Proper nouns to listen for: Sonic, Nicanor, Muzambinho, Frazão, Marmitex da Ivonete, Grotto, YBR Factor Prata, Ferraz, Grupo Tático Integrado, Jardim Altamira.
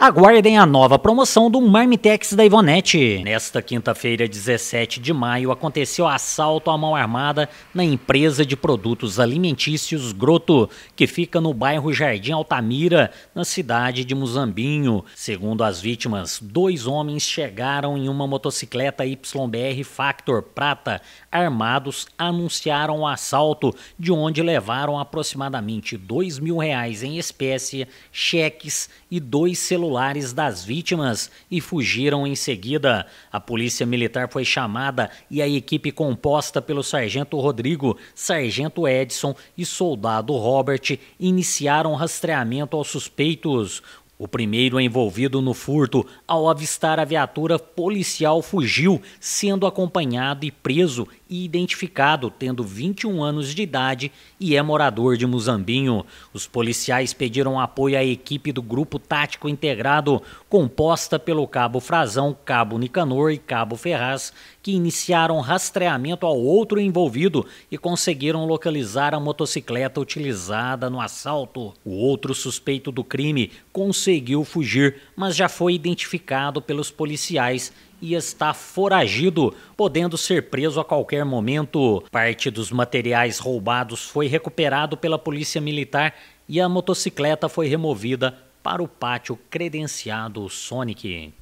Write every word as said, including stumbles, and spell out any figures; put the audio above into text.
aguardem a nova promoção do Marmitex da Ivonete. Nesta quinta-feira, dezessete de maio, aconteceu assalto à mão armada na empresa de produtos alimentícios Grotto, que fica no bairro Jardim Altamira, na cidade de Muzambinho. Segundo as vítimas, dois homens chegaram em uma motocicleta Y B R Factor Prata, armados, anunciaram o assalto, de onde levaram aproximadamente dois mil reais em espécie, cheques e dois celulares das vítimas e fugiram em seguida. A polícia militar foi chamada e a equipe composta pelo sargento Rodrigo, sargento Edson e soldado Robert iniciaram o rastreamento aos suspeitos. O primeiro envolvido no furto, ao avistar a viatura policial, fugiu, sendo acompanhado e preso e identificado, tendo vinte e um anos de idade e é morador de Muzambinho. Os policiais pediram apoio à equipe do Grupo Tático Integrado, composta pelo cabo Frazão, cabo Nicanor e cabo Ferraz, que iniciaram rastreamento ao outro envolvido e conseguiram localizar a motocicleta utilizada no assalto. O outro suspeito do crime conseguiu Conseguiu fugir, mas já foi identificado pelos policiais e está foragido, podendo ser preso a qualquer momento. Parte dos materiais roubados foi recuperado pela Polícia Militar e a motocicleta foi removida para o pátio credenciado Sonic.